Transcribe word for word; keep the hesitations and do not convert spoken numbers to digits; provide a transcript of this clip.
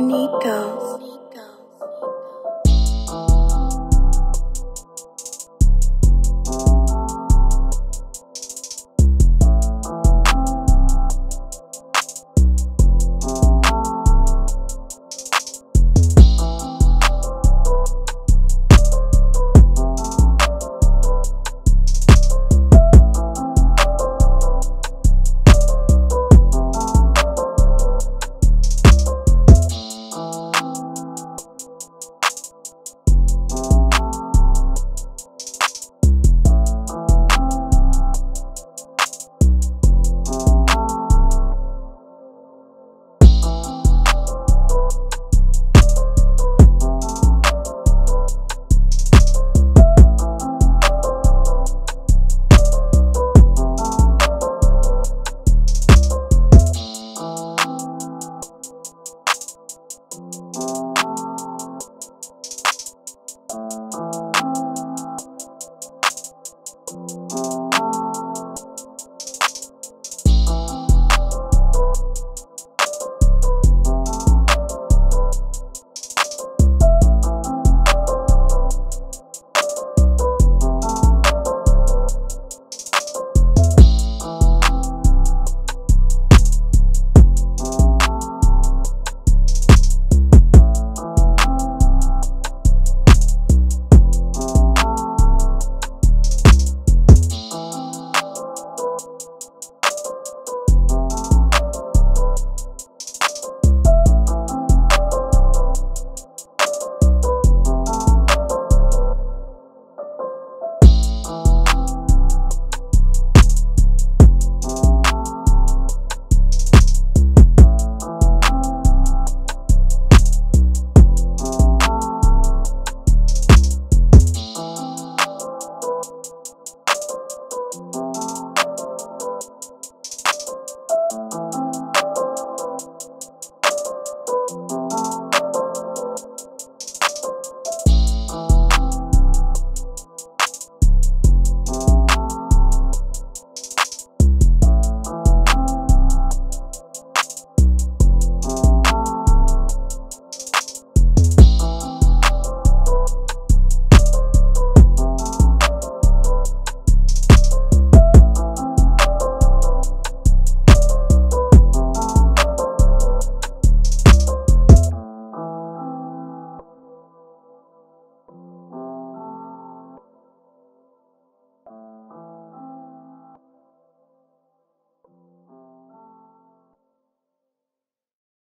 Nikos. Bye.